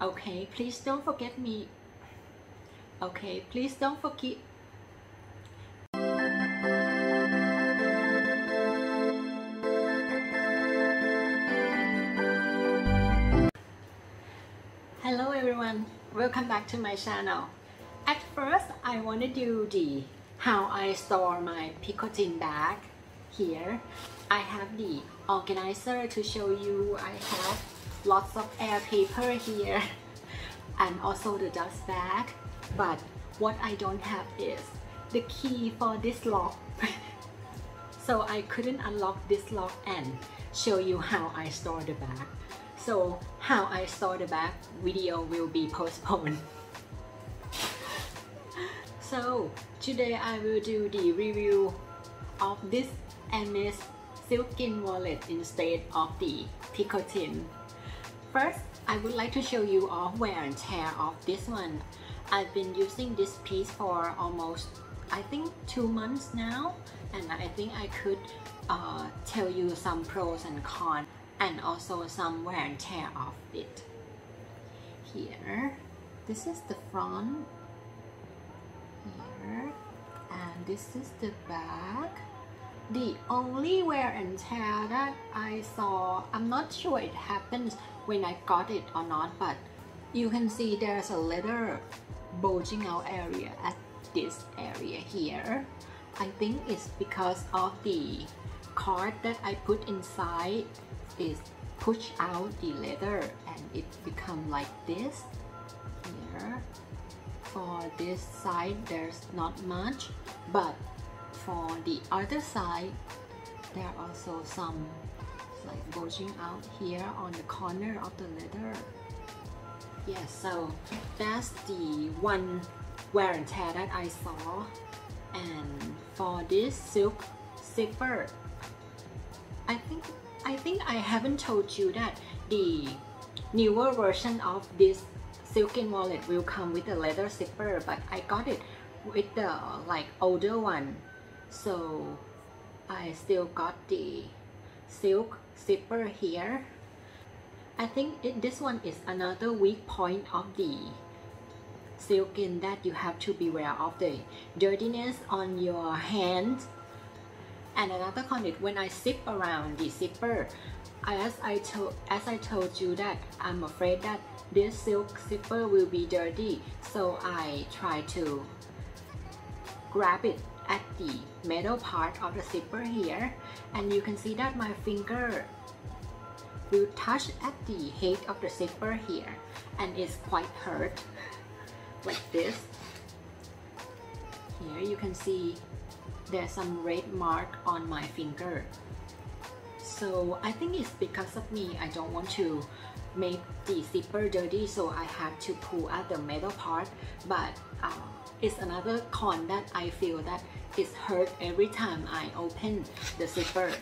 Okay, please don't forget me. Okay, please don't forget. Hello everyone, welcome back to my channel. At first, I want to do the how I store my Picotin bag. Here I have the organizer to show you. I have lots of air paper here and also the dust bag, but what I don't have is the key for this lock. So I couldn't unlock this lock and show you how I store the bag. So how I store the bag video will be postponed. So today I will do the review of this Hermes Silk In wallet instead of the Picotin. First, I would like to show you all wear and tear of this one. I've been using this piece for almost, I think, 2 months now, and I think I could tell you some pros and cons and also some wear and tear of it. Here, this is the front. Here, and this is the back. The only wear and tear that I saw, I'm not sure it happens when I got it or not, but you can see there's a leather bulging out area at this area here. I think it's because of the cord that I put inside is push out the leather and it become like this. Here, for this side there's not much, but for the other side there are also some like bulging out here on the corner of the leather. Yes, so that's the one wear and tear that I saw. And for this silk zipper, I think I haven't told you that the newer version of this Silk In wallet will come with a leather zipper, but I got it with the like older one. So I still got the silk zipper here. I think this one is another weak point of the Silk In, that you have to beware of the dirtiness on your hand. And another con is when I zip around the zipper, as I told you that I'm afraid that this silk zipper will be dirty, so I try to grab it at the metal part of the zipper here, and you can see that my finger will touch at the head of the zipper here, and it's quite hurt like this. Here you can see there's some red mark on my finger, so I think it's because of me. I don't want to make the zipper dirty, so I had to pull out the metal part, but it's another con that I feel that it's hurt every time I open the zipper.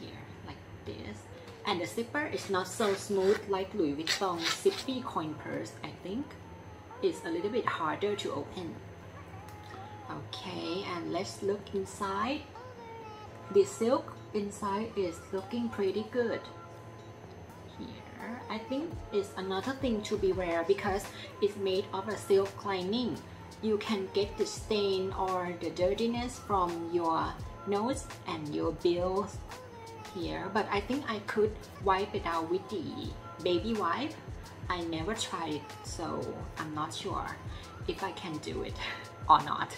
Here, like this. And the zipper is not so smooth like Louis Vuitton Zippy coin purse, I think. It's a little bit harder to open. Okay, and let's look inside. The silk inside is looking pretty good. Here, I think it's another thing to beware because it's made of a silk lining. You can get the stain or the dirtiness from your nose and your bills here, but I think I could wipe it out with the baby wipe. I never tried it, so I'm not sure if I can do it or not.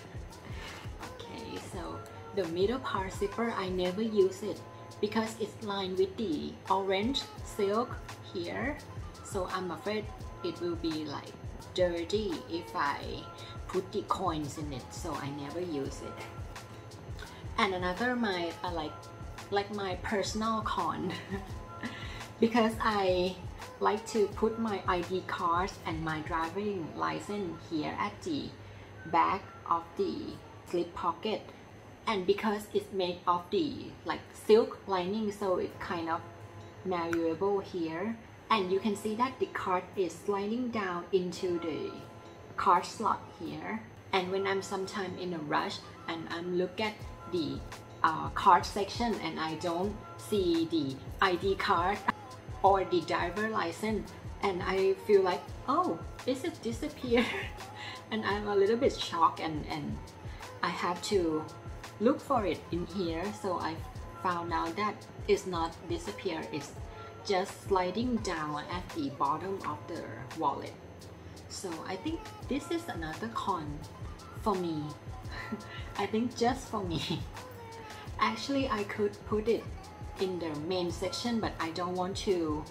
Okay, so the middle part zipper, I never use it because it's lined with the orange silk here, so I'm afraid it will be like dirty if I put the coins in it, so I never use it. And another my like my personal con because I like to put my ID cards and my driving license here at the back of the slip pocket, and because it's made of the like silk lining, so it's kind of malleable here, and you can see that the card is sliding down into the card slot here. And when I'm sometime in a rush and I'm look at the card section and I don't see the ID card or the driver license, and I feel like, oh, this has disappeared. And I'm a little bit shocked, and I have to look for it in here. So I found out that it's not disappeared, it's just sliding down at the bottom of the wallet. So I think this is another con for me. I think just for me. Actually, I could put it in the main section, but I don't want to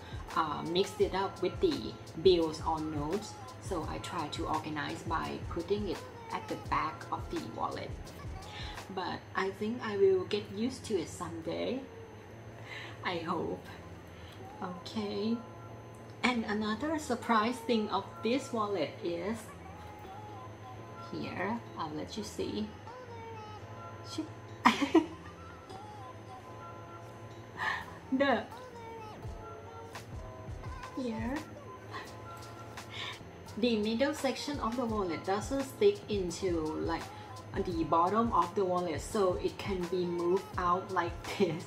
mix it up with the bills or notes. So I try to organize by putting it at the back of the wallet. But I think I will get used to it someday. I hope. Okay. And another surprise thing of this wallet is here. I'll let you see. The middle section of the wallet doesn't stick into like the bottom of the wallet, so it can be moved out like this.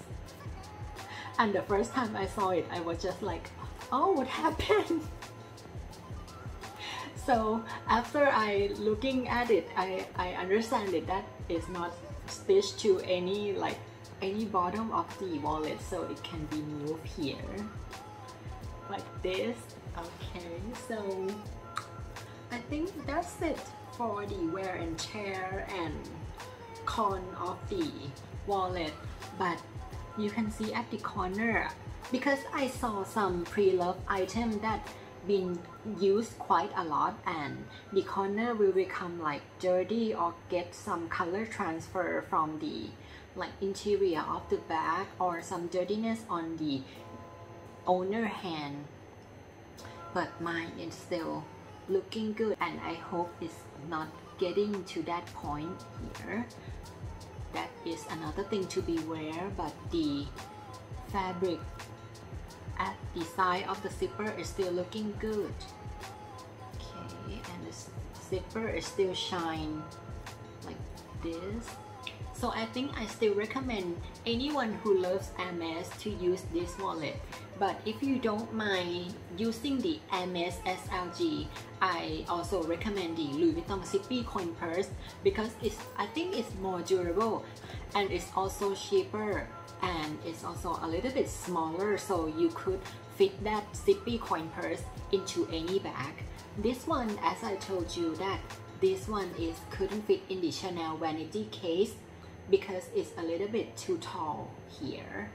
And the first time I saw it, I was just like, oh, what happened? So after I looking at it, I understand it, that is not stitched to any like any bottom of the wallet, so it can be moved here like this. Okay, so I think that's it for the wear and tear and con of the wallet. But you can see at the corner, because I saw some pre-loved item that been used quite a lot, and the corner will become like dirty or get some color transfer from the like interior of the bag, or some dirtiness on the owner hand. But mine is still looking good, and I hope it's not getting to that point here. That is another thing to beware, but the fabric at the side of the zipper is still looking good. Okay, and the zipper is still shine like this. So I think I still recommend anyone who loves Hermes to use this wallet. But if you don't mind using the Hermes SLG, I also recommend the Louis Vuitton Zippy coin purse, because I think it's more durable, and it's also cheaper, and it's also a little bit smaller, so you could fit that Zippy coin purse into any bag. This one, as I told you, that this one is couldn't fit in the Chanel vanity case because it's a little bit too tall here.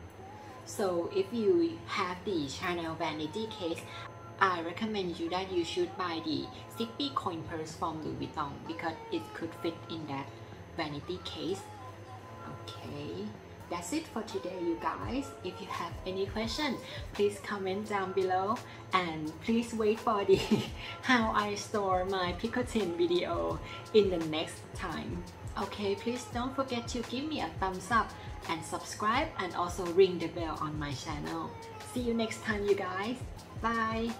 So if you have the Chanel vanity case, I recommend you that you should buy the Zippy coin purse from Louis Vuitton, because it could fit in that vanity case. Okay, that's it for today, you guys. If you have any question, please comment down below, and please wait for the how I store my Picotin video in the next time. Okay, please don't forget to give me a thumbs up and subscribe, and also ring the bell on my channel. See you next time, you guys. Bye.